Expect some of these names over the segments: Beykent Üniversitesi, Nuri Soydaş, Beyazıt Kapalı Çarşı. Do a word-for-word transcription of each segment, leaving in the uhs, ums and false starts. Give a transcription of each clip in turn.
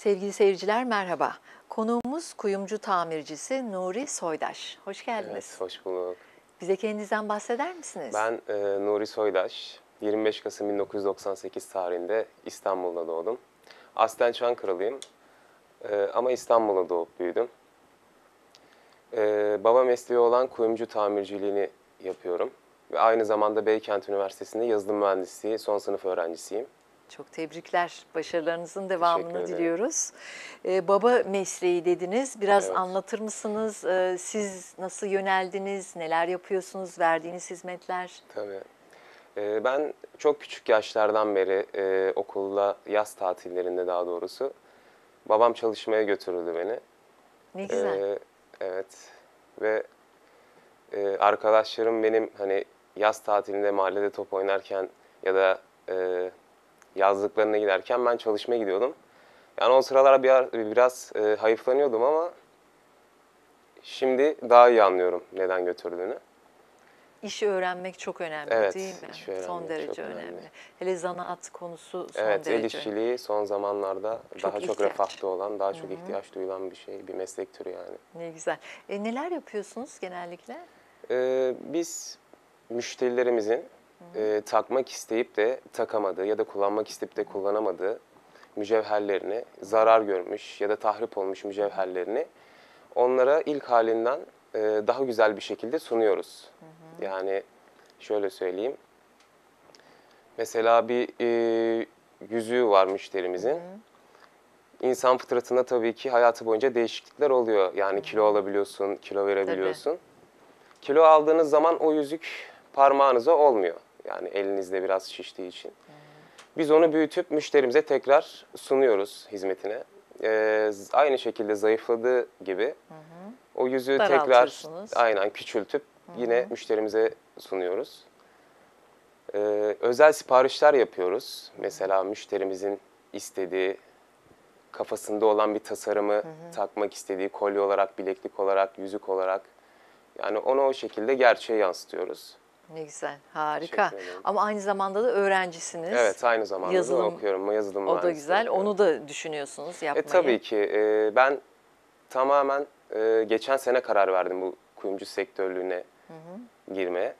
Sevgili seyirciler merhaba. Konuğumuz kuyumcu tamircisi Nuri Soydaş. Hoş geldiniz. Evet, hoş bulduk. Bize kendinizden bahseder misiniz? Ben e, Nuri Soydaş. yirmi beş Kasım bin dokuz yüz doksan sekiz tarihinde İstanbul'da doğdum. Aslen Çankırılıyım e, ama İstanbul'da doğup büyüdüm. E, baba mesleği olan kuyumcu tamirciliğini yapıyorum. Ve aynı zamanda Beykent Üniversitesi'nde yazılım mühendisliği son sınıf öğrencisiyim. Çok teşekkürler. Başarılarınızın devamını diliyoruz. Ee, baba mesleği dediniz. Biraz evet. anlatır mısınız? Ee, siz nasıl yöneldiniz? Neler yapıyorsunuz? Verdiğiniz hizmetler? Tabii. Ee, ben çok küçük yaşlardan beri e, okulda, yaz tatillerinde daha doğrusu, babam çalışmaya götürürdü beni. Ne güzel. Ee, evet. Ve e, arkadaşlarım benim hani yaz tatilinde mahallede top oynarken ya da E, yazlıklarına giderken ben çalışmaya gidiyordum. Yani o sıralara bir, biraz e, hayıflanıyordum ama şimdi daha iyi anlıyorum neden götürdüğünü. İşi öğrenmek çok önemli evet, değil mi? Son derece önemli. önemli. Hele zanaat konusu son evet, derece önemli. Evet, el işçiliği son zamanlarda çok daha ihtiyaç. çok refahta olan, daha çok Hı-hı. ihtiyaç duyulan bir şey, bir meslek türü yani. Ne güzel. E, neler yapıyorsunuz genellikle? E, biz müşterilerimizin E, takmak isteyip de takamadığı ya da kullanmak isteyip de kullanamadığı mücevherlerini, zarar görmüş ya da tahrip olmuş mücevherlerini onlara ilk halinden e, daha güzel bir şekilde sunuyoruz. Hı hı. Yani şöyle söyleyeyim. Mesela bir e, yüzüğü var müşterimizin. Hı hı. İnsan fıtratında tabii ki hayatı boyunca değişiklikler oluyor. Yani hı hı. kilo alabiliyorsun, kilo verebiliyorsun. Tabii. Kilo aldığınız zaman o yüzük parmağınıza olmuyor. Yani elinizde biraz şiştiği için. Biz onu büyütüp müşterimize tekrar sunuyoruz hizmetine. Ee, aynı şekilde zayıfladığı gibi hı hı. o yüzüğü tekrar aynen küçültüp hı hı. yine müşterimize sunuyoruz. Ee, özel siparişler yapıyoruz. Mesela müşterimizin istediği, kafasında olan bir tasarımı hı hı. takmak istediği, kolye olarak, bileklik olarak, yüzük olarak. Yani onu o şekilde gerçeğe yansıtıyoruz. Ne güzel, harika. Ama aynı zamanda da öğrencisiniz. Evet, aynı zamanda yazılım, da okuyorum. Yazılım o da güzel, okuyorum. Onu da düşünüyorsunuz yapmayı. E, tabii ki. E, ben tamamen e, geçen sene karar verdim bu kuyumcu sektörlüğüne hı hı. girmeye.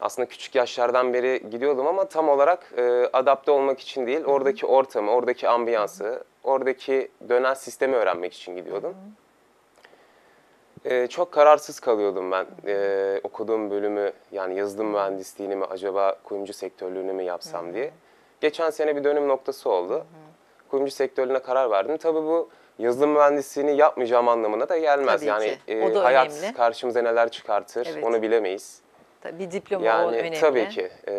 Aslında küçük yaşlardan beri gidiyordum ama tam olarak e, adapte olmak için değil, hı hı. oradaki ortamı, oradaki ambiyansı, hı hı. oradaki dönen sistemi öğrenmek için gidiyordum. Hı hı. Ee, çok kararsız kalıyordum ben. Ee, okuduğum bölümü, yani yazılım mühendisliğini mi, acaba kuyumcu sektörlüğünü mü yapsam Hı-hı. diye. Geçen sene bir dönüm noktası oldu. Hı-hı. Kuyumcu sektörlüğüne karar verdim. Tabii bu yazılım mühendisliğini yapmayacağım anlamına da gelmez. Tabii yani e, hayat önemli. Karşımıza neler çıkartır evet. onu bilemeyiz. Tabii, bir diploma yani, o önemli. Tabii ki. E,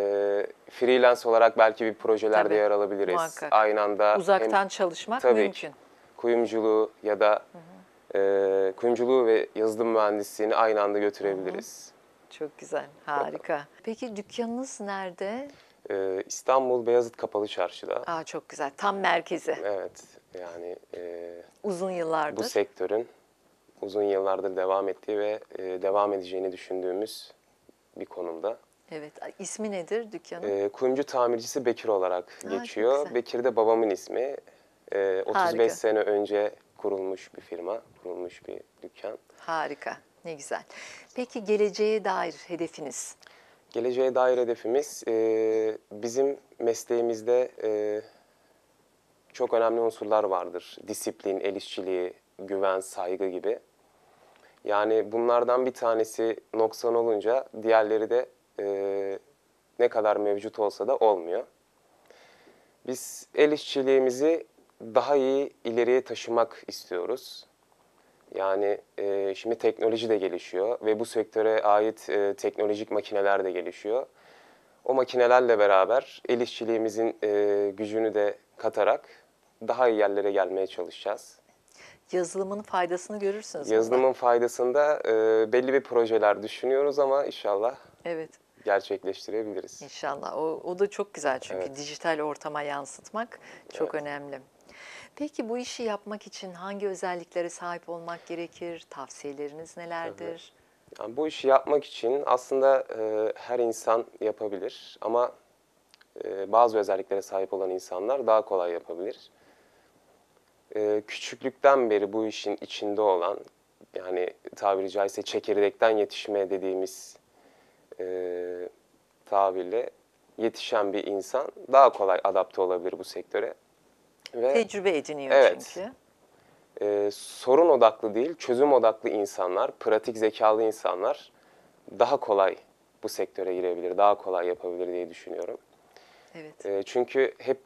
freelance olarak belki bir projelerde tabii, yer alabiliriz. Muhakkak. Aynı anda uzaktan hem, çalışmak tabii, mümkün. Kuyumculuğu ya da Hı-hı. E, kuyumculuğu ve yazılım mühendisliğini aynı anda götürebiliriz. Çok güzel, harika. Bakalım. Peki dükkanınız nerede? E, İstanbul Beyazıt Kapalı Çarşı'da. Aa, çok güzel, tam merkezi. Evet, yani e, uzun yıllardır. Bu sektörün uzun yıllardır devam ettiği ve e, devam edeceğini düşündüğümüz bir konumda. Evet, ismi nedir dükkanın? E, kuyumcu tamircisi Bekir olarak Aa, geçiyor. Bekir de babamın ismi. E, otuz beş harika. Sene önce kurulmuş bir firma, kurulmuş bir dükkan. Harika, ne güzel. Peki geleceğe dair hedefiniz? Geleceğe dair hedefimiz e, bizim mesleğimizde e, çok önemli unsurlar vardır. Disiplin, el işçiliği, güven, saygı gibi. Yani bunlardan bir tanesi noksan olunca diğerleri de e, ne kadar mevcut olsa da olmuyor. Biz el işçiliğimizi daha iyi ileriye taşımak istiyoruz. Yani e, şimdi teknoloji de gelişiyor ve bu sektöre ait e, teknolojik makineler de gelişiyor. O makinelerle beraber el işçiliğimizin e, gücünü de katarak daha iyi yerlere gelmeye çalışacağız. Yazılımın faydasını görürsünüz. Yazılımın burada. faydasında e, belli bir projeler düşünüyoruz ama inşallah. Evet. gerçekleştirebiliriz. İnşallah. O, o da çok güzel çünkü evet. dijital ortama yansıtmak çok evet. önemli. Peki bu işi yapmak için hangi özelliklere sahip olmak gerekir? Tavsiyeleriniz nelerdir? Yani bu işi yapmak için aslında e, her insan yapabilir ama e, bazı özelliklere sahip olan insanlar daha kolay yapabilir. e, küçüklükten beri bu işin içinde olan, yani tabiri caizse çekirdekten yetişme dediğimiz e, tabirle yetişen bir insan daha kolay adapte olabilir bu sektöre. Ve, tecrübe ediniyor evet, çünkü. E, sorun odaklı değil, çözüm odaklı insanlar, pratik zekalı insanlar daha kolay bu sektöre girebilir, daha kolay yapabilir diye düşünüyorum. Evet. E, çünkü hep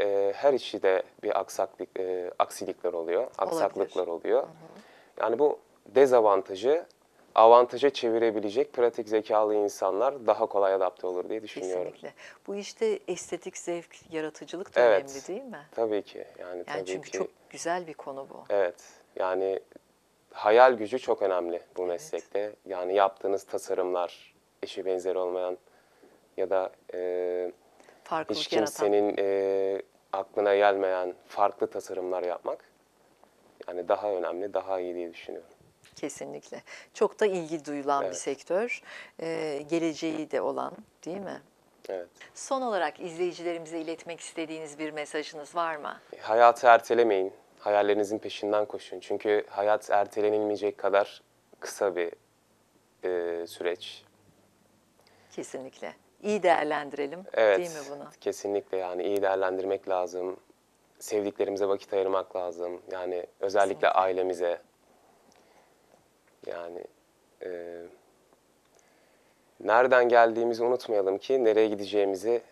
e, her işi de bir aksaklık, e, aksilikler oluyor, aksaklıklar olabilir. Oluyor. Hı hı. Yani bu dezavantajı avantaja çevirebilecek pratik zekalı insanlar daha kolay adapte olur diye düşünüyorum. Kesinlikle. Bu işte estetik zevk, yaratıcılık da evet, önemli değil mi? Tabii ki. Yani, yani tabii çünkü ki, çok güzel bir konu bu. Evet. Yani hayal gücü çok önemli bu evet, meslekte. Yani yaptığınız tasarımlar eşi benzeri olmayan ya da e, hiç kimsenin e, aklına gelmeyen farklı tasarımlar yapmak yani daha önemli, daha iyi diye düşünüyorum. Kesinlikle. Çok da ilgi duyulan evet, bir sektör. Ee, geleceği de olan değil mi? Evet. Son olarak izleyicilerimize iletmek istediğiniz bir mesajınız var mı? Hayatı ertelemeyin. Hayallerinizin peşinden koşun. Çünkü hayat ertelenilmeyecek kadar kısa bir e, süreç. Kesinlikle. İyi değerlendirelim evet, değil mi bunu? Kesinlikle yani iyi değerlendirmek lazım. Sevdiklerimize vakit ayırmak lazım. Yani özellikle kesinlikle, ailemize. Yani e, nereden geldiğimizi unutmayalım ki nereye gideceğimizi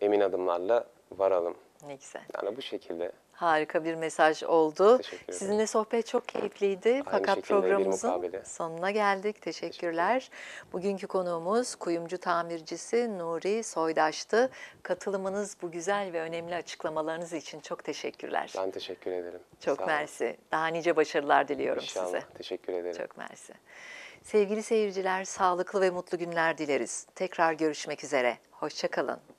emin adımlarla varalım. Ne güzel. Yani bu şekilde. Harika bir mesaj oldu. Sizinle sohbet çok keyifliydi. Aynı fakat programımızın sonuna geldik. Teşekkürler. Teşekkür Bugünkü konuğumuz kuyumcu tamircisi Nuri Soydaş'tı. Katılımınız, bu güzel ve önemli açıklamalarınız için çok teşekkürler. Ben teşekkür ederim. Çok mersi. Daha nice başarılar diliyorum İnşallah. size. Teşekkür ederim. Çok mersi. Sevgili seyirciler, sağlıklı ve mutlu günler dileriz. Tekrar görüşmek üzere. Hoşça kalın.